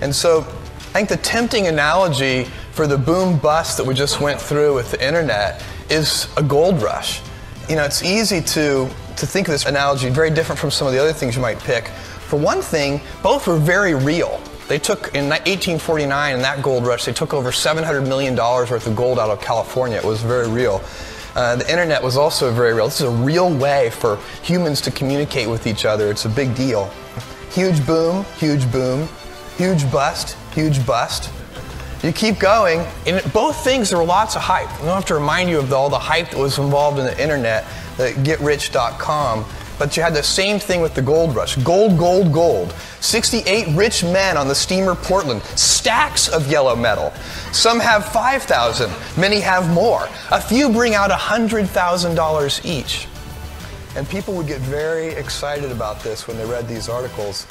And so I think the tempting analogy for the boom bust that we just went through with the internet is a gold rush. You know, it's easy to think of this analogy very different from some of the other things you might pick. For one thing, both were very real. They took, in 1849, in that gold rush, they took over $700 million worth of gold out of California. It was very real. The internet was also very real. This is a real way for humans to communicate with each other. It's a big deal. Huge boom, huge boom. Huge bust, huge bust. You keep going. In both things, there were lots of hype. I don't have to remind you of all the hype that was involved in the internet, the getrich.com. But you had the same thing with the gold rush. Gold, gold, gold. 68 rich men on the steamer Portland. Stacks of yellow metal. Some have 5,000. Many have more. A few bring out $100,000 each. And people would get very excited about this when they read these articles.